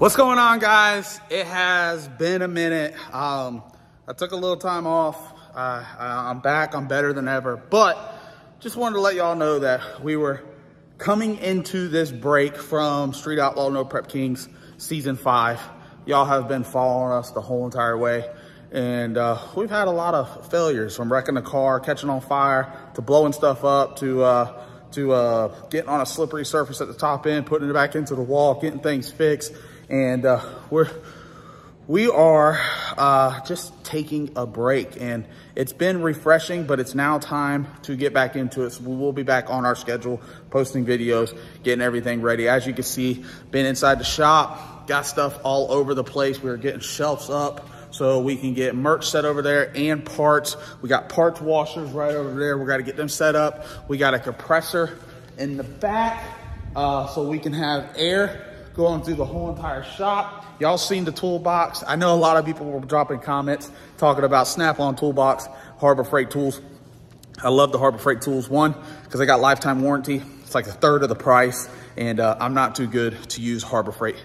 What's going on, guys? It has been a minute. I took a little time off. I'm back. I'm better than ever, but just wanted to let y'all know that we were coming into this break from Street Outlaw No Prep Kings Season 5. Y'all have been following us the whole entire way, and we've had a lot of failures, from wrecking the car, catching on fire, to blowing stuff up, to getting on a slippery surface at the top end, putting it back into the wall, getting things fixed. And we are just taking a break, and it's been refreshing, but it's now time to get back into it. So we will be back on our schedule, posting videos, getting everything ready. As you can see, been inside the shop, got stuff all over the place. We're getting shelves up so we can get merch set over there and parts. We got parts washers right over there. We got to get them set up. We got a compressor in the back so we can have air going through the whole entire shop. Y'all seen the toolbox. I know a lot of people were dropping comments talking about Snap-on toolbox, Harbor Freight tools. I love the Harbor Freight tools, one, because they got lifetime warranty. It's like a third of the price, and I'm not too good to use Harbor Freight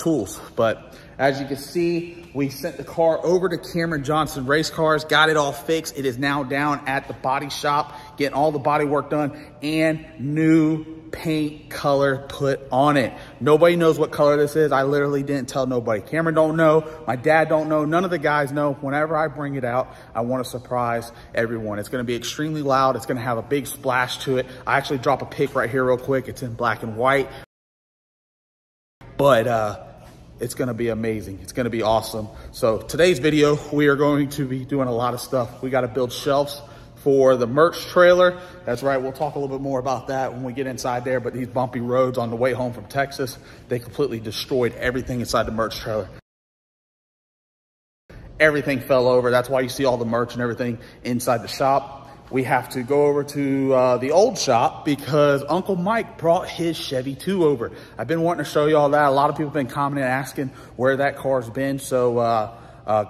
tools. But as you can see, we sent the car over to Cameron Johnson Race Cars, got it all fixed. It is now down at the body shop, getting all the body work done and new paint color put on it. Nobody knows what color this is. I literally didn't tell nobody. Cameron don't know. My dad don't know. None of the guys know. Whenever I bring it out, I want to surprise everyone. It's going to be extremely loud. It's going to have a big splash to it. I actually drop a pic right here real quick. It's in black and white, but it's going to be amazing. It's going to be awesome. So today's video, we are going to be doing a lot of stuff. We got to build shelves for the merch trailer. That's right, we'll talk a little bit more about that when we get inside there, but these bumpy roads on the way home from Texas, they completely destroyed everything inside the merch trailer. Everything fell over. That's why you see all the merch and everything inside the shop. We have to go over to the old shop because Uncle Mike brought his Chevy II over. I've been wanting to show you all that. A lot of people have been commenting, asking where that car's been. So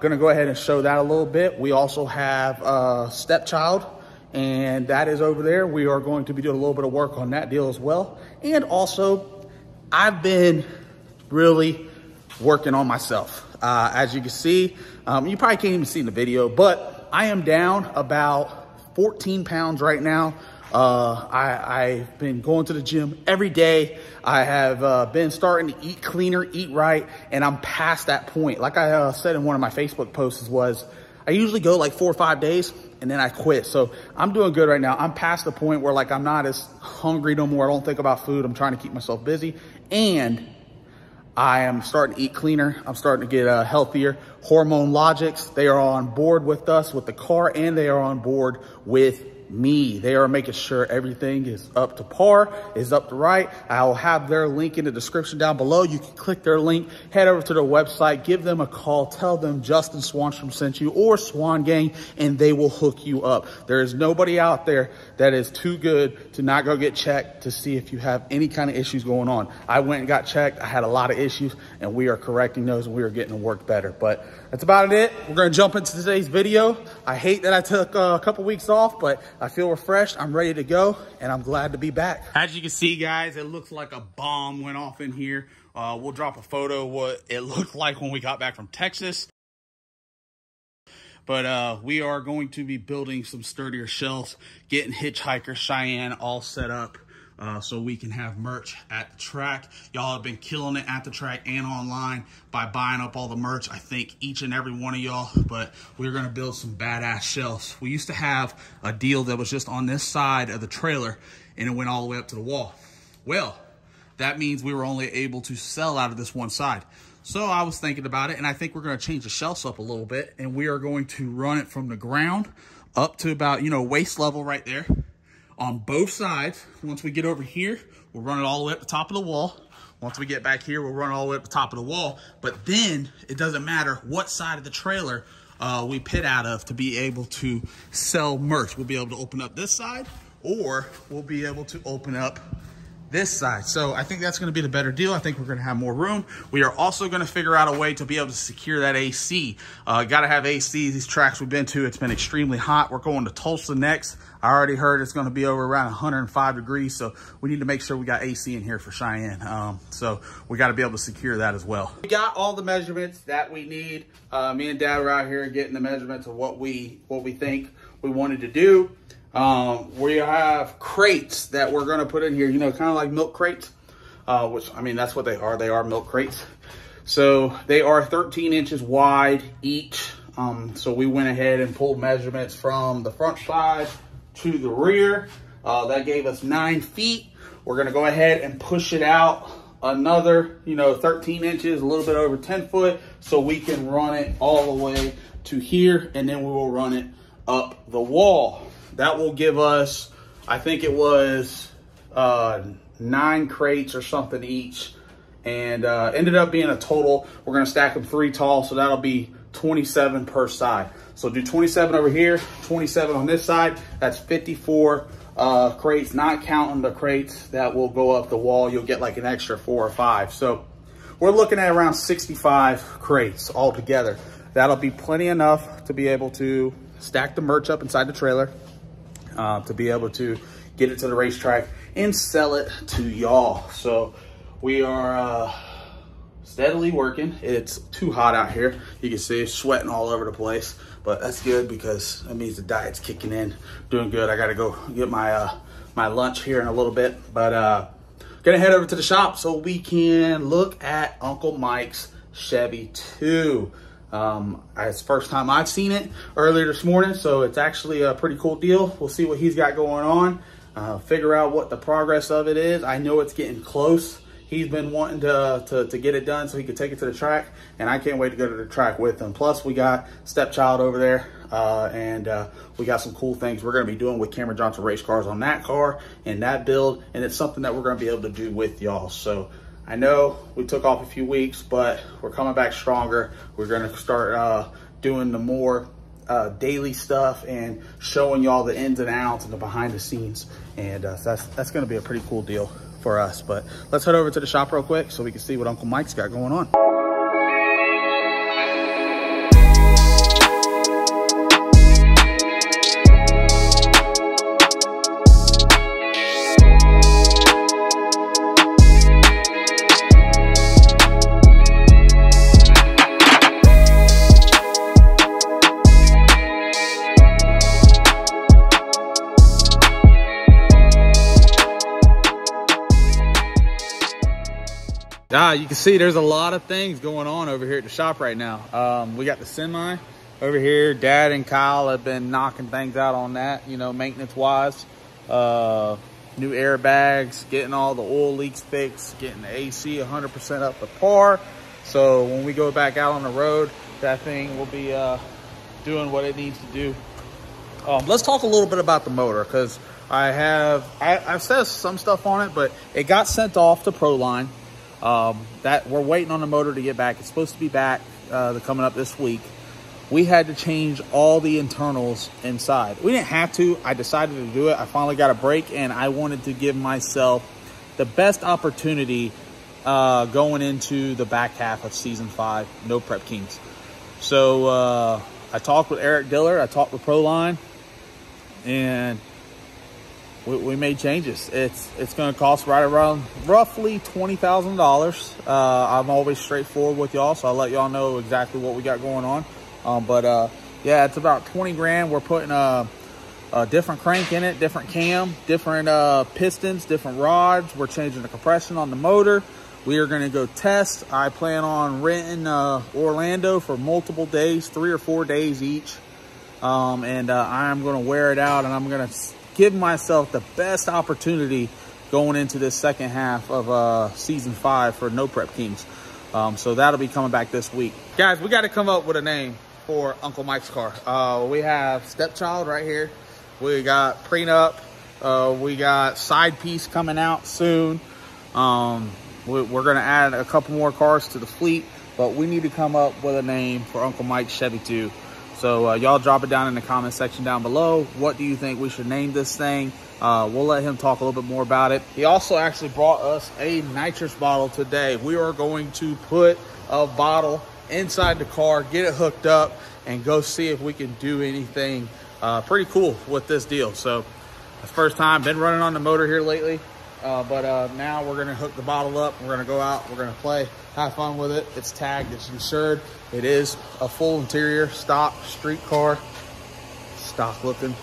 gonna go ahead and show that a little bit. We also have Stepchild, and that is over there. We are going to be doing a little bit of work on that deal as well. And also, I've been really working on myself. As you can see, you probably can't even see in the video, but I am down about 14 pounds right now. I've been going to the gym every day. I have been starting to eat cleaner, eat right, and I'm past that point. Like I said in one of my Facebook posts, was I usually go like 4 or 5 days and then I quit. So I'm doing good right now. I'm past the point where, like, I'm not as hungry no more. I don't think about food. I'm trying to keep myself busy, and I am starting to eat cleaner. I'm starting to get healthier. Hormone Logics, they are on board with us with the car, and they are on board with me. They are making sure everything is up to par, is up to right. I'll have their link in the description down below. You can click their link, head over to their website, give them a call, tell them Justin Swanstrom sent you, or Swan Gang, and they will hook you up. There is nobody out there that is too good to not go get checked to see if you have any kind of issues going on. I went and got checked. I had a lot of issues, and we are correcting those, and we are getting to work better. But that's about it. We're going to jump into today's video. I hate that I took a couple weeks off, but I feel refreshed. I'm ready to go, and I'm glad to be back. As you can see, guys, it looks like a bomb went off in here. We'll drop a photo of what it looked like when we got back from Texas. But we are going to be building some sturdier shelves, getting Hitchhiker, Cheyenne all set up so we can have merch at the track. Y'all have been killing it at the track and online by buying up all the merch. I thank each and every one of y'all, but we're gonna build some badass shelves. We used to have a deal that was just on this side of the trailer, and it went all the way up to the wall. Well, that means we were only able to sell out of this one side. So I was thinking about it, and I think we're gonna change the shelves up a little bit, and we are going to run it from the ground up to about, you know, waist level right there. On both sides, once we get over here, we'll run it all the way up the top of the wall. Once we get back here, we'll run it all the way up the top of the wall. But then it doesn't matter what side of the trailer we pit out of to be able to sell merch. We'll be able to open up this side, or we'll be able to open up this side. So I think that's going to be the better deal. I think we're going to have more room. We are also going to figure out a way to be able to secure that AC. Got to have AC. These tracks we've been to, it's been extremely hot. We're going to Tulsa next. I already heard it's going to be over around 105 degrees. So we need to make sure we got AC in here for Cheyenne. So we got to be able to secure that as well. We got all the measurements that we need. Me and Dad were out here getting the measurements of what we think we wanted to do. We have crates that we're going to put in here, you know, kind of like milk crates, which, I mean, that's what they are. They are milk crates. So they are 13 inches wide each. So we went ahead and pulled measurements from the front side to the rear. That gave us 9 feet. We're going to go ahead and push it out another, you know, 13 inches, a little bit over 10 foot. So we can run it all the way to here, and then we will run it up the wall. That will give us, I think it was 9 crates or something each, and ended up being a total. We're going to stack them 3 tall, so that'll be 27 per side. So do 27 over here, 27 on this side. That's 54 crates, not counting the crates that will go up the wall. You'll get like an extra 4 or 5. So we're looking at around 65 crates altogether. That'll be plenty enough to be able to stack the merch up inside the trailer. To be able to get it to the racetrack and sell it to y'all. So we are steadily working. It's too hot out here. You can see it's sweating all over the place, but that's good because that means the diet's kicking in, doing good. I gotta go get my my lunch here in a little bit, but gonna head over to the shop so we can look at Uncle Mike's Chevy II. It's the first time I've seen it earlier this morning, so it's actually a pretty cool deal. We'll see what he's got going on, figure out what the progress of it is. I know it's getting close. He's been wanting to get it done so he could take it to the track, and I can't wait to go to the track with him. Plus, we got Stepchild over there, and we got some cool things we're going to be doing with Cameron Johnson Race Cars on that car and that build, and it's something that we're going to be able to do with y'all. So I know we took off a few weeks, but we're coming back stronger. We're gonna start doing the more daily stuff and showing y'all the ins and outs and the behind the scenes. And so that's gonna be a pretty cool deal for us. But let's head over to the shop real quick so we can see what Uncle Mike's got going on. You can see there's a lot of things going on over here at the shop right now. We got the semi over here. Dad and Kyle have been knocking things out on that, you know, maintenance wise. New airbags, getting all the oil leaks fixed, getting the AC 100% up to par. So when we go back out on the road, that thing will be doing what it needs to do. Let's talk a little bit about the motor, because I've said some stuff on it, but it got sent off to Proline. That we're waiting on the motor to get back. It's supposed to be back coming up this week. We had to change all the internals inside. We didn't have to. I decided to do it. I finally got a break, and I wanted to give myself the best opportunity going into the back half of season 5 No Prep Kings. So I talked with Eric Diller, I talked with Proline, and we made changes. It's going to cost right around roughly $20,000. I'm always straightforward with y'all, so I'll let y'all know exactly what we got going on. Yeah, it's about 20 grand. We're putting a different crank in it, different cam, different pistons, different rods. We're changing the compression on the motor. We are going to go test. I plan on renting Orlando for multiple days, 3 or 4 days each. I'm going to wear it out, and I'm going to give myself the best opportunity going into this second half of season 5 for No Prep Kings. So that'll be coming back this week. Guys, we got to come up with a name for Uncle Mike's car. We have Stepchild right here. We got Prenup. We got Side Piece coming out soon. We're going to add a couple more cars to the fleet, but we need to come up with a name for Uncle Mike's Chevy II. So y'all drop it down in the comment section down below. What do you think we should name this thing? We'll let him talk a little bit more about it. He also actually brought us a nitrous bottle today. We are going to put a bottle inside the car, get it hooked up, and go see if we can do anything pretty cool with this deal. So the first time, been running on the motor here lately, now we're gonna hook the bottle up. We're gonna go out, we're gonna play, have fun with it. It's tagged, it's insured. It is a full interior stock street car, stock looking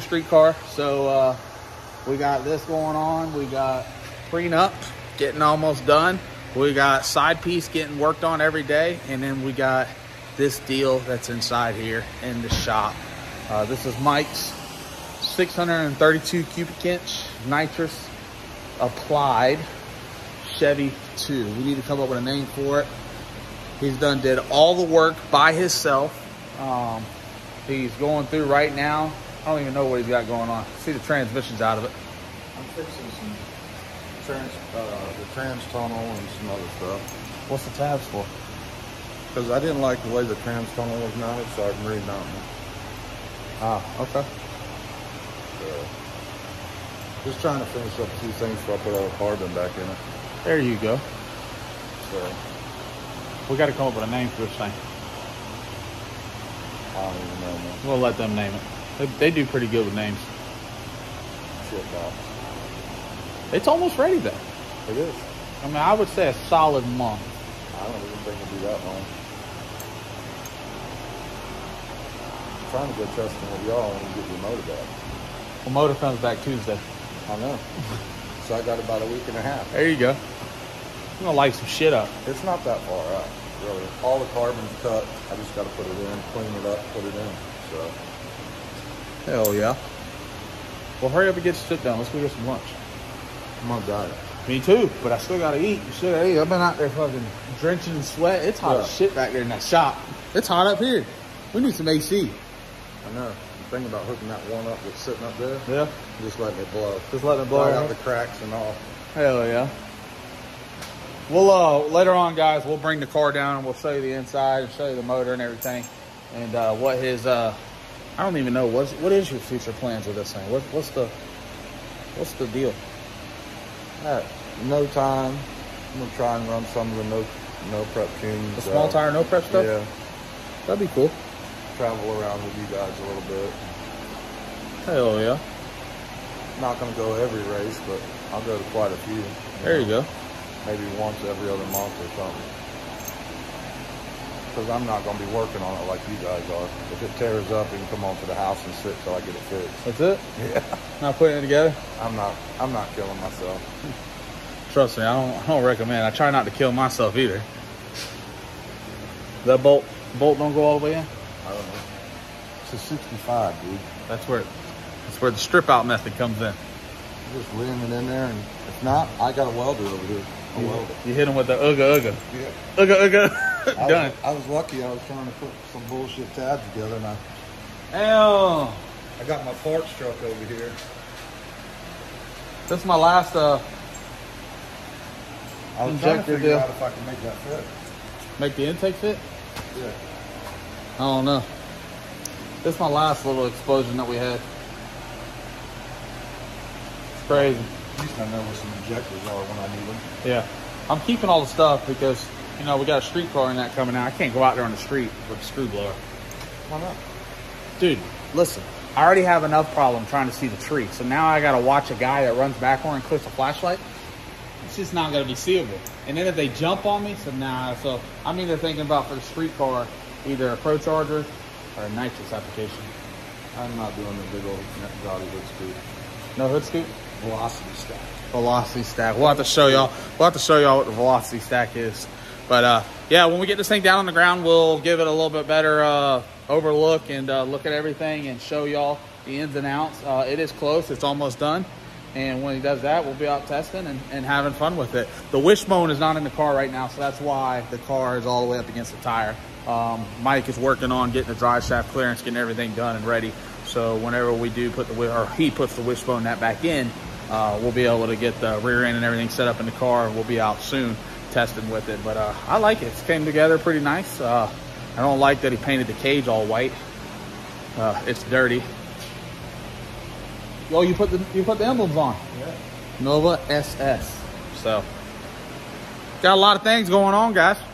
street car. So we got this going on. We got prenup getting almost done. We got side piece getting worked on every day. And then we got this deal that's inside here in the shop. This is Mike's 632 cubic inch nitrous applied Chevy II. We need to come up with a name for it. He's did all the work by himself. He's going through right now. I don't even know what he's got going on. See the transmission's out of it. I'm fixing some the trans tunnel and some other stuff. What's the tabs for? Because I didn't like the way the trans tunnel was mounted, so I can read them. Ah, okay. So, just trying to finish up a few things before I put all the carbon back in it. There you go. So we got to come up with a name for this thing. I don't even know, man. We'll let them name it. They do pretty good with names. Shit box. It's almost ready though. It is. I mean, I would say a solid month. I don't even think it'll be that long. I'm trying to go testing with y'all and get your motor back. Well, motor comes back Tuesday. I know. So I got about a week and a half. There you go. I'm gonna light some shit up. It's not that far out, really. All the carbon's cut. I just gotta put it in, clean it up, put it in. So. Hell yeah. Well, hurry up and get your sit down. Let's go get some lunch. I'm on diet. Me too, but I still gotta eat. You should have eaten. I've been out there fucking drenching in sweat. It's hot as shit back there in that shop. It's hot up here. We need some AC. I know. The thing about hooking that one up that's sitting up there. Yeah. Just letting it blow. Just letting it blow out the cracks and all. Hell yeah. We'll later on, guys, we'll bring the car down and we'll show you the inside and show you the motor and everything, and what his I don't even know what is your future plans with this thing. What's the deal? No time. I'm gonna try and run some of the no prep tunes. The small tire no prep stuff. Yeah, that'd be cool. Travel around with you guys a little bit. Hell yeah. I'm not gonna go every race, but I'll go to quite a few. There you go. Maybe once every other month or something. Because I'm not going to be working on it like you guys are. If it tears up, you can come on to the house and sit till I get it fixed. That's it? Yeah. Not putting it together? I'm not killing myself. Trust me, I don't recommend. I try not to kill myself either. That bolt don't go all the way in? I don't know. It's a 65, dude. That's where the strip out method comes in. Just leaning it in there, and if not, I got a welder over here. You hit him with the Ugga Ugga. Yeah. Ugga Ugga. Done. I was lucky. I was trying to put some bullshit tabs together, and I got my parts truck over here. That's my last I was trying to figure out if I can make that fit. Make the intake fit? Yeah. I don't know. That's my last little explosion that we had. It's crazy. At least I know where some injectors are when I need them. Yeah. I'm keeping all the stuff because, you know, we got a street car and that coming out. I can't go out there on the street with a screw blower. Why not? Dude, listen. I already have enough problem trying to see the tree. So now I got to watch a guy that runs backward and clips a flashlight. It's just not going to be seeable. And then if they jump on me, so nah. So I'm either thinking about for the street car, either a Pro Charger or a nitrous application. I'm not doing the big old Gotti hood scoop. No hood scoop? Velocity stack. Velocity stack. We'll have to show y'all. We'll have to show y'all what the velocity stack is. But yeah, when we get this thing down on the ground, we'll give it a little bit better overlook and look at everything and show y'all the ins and outs. It is close. It's almost done. And when he does that, we'll be out testing and having fun with it. The wishbone is not in the car right now, so that's why the car is all the way up against the tire. Mike is working on getting the drive shaft clearance, getting everything done and ready. So whenever we do put the he puts the wishbone that back in, we'll be able to get the rear end and everything set up in the car, and we'll be out soon testing with it. But I like it. It came together pretty nice. I don't like that he painted the cage all white. It's dirty. Oh, you put the emblems on. Yeah. Nova SS. So got a lot of things going on, guys.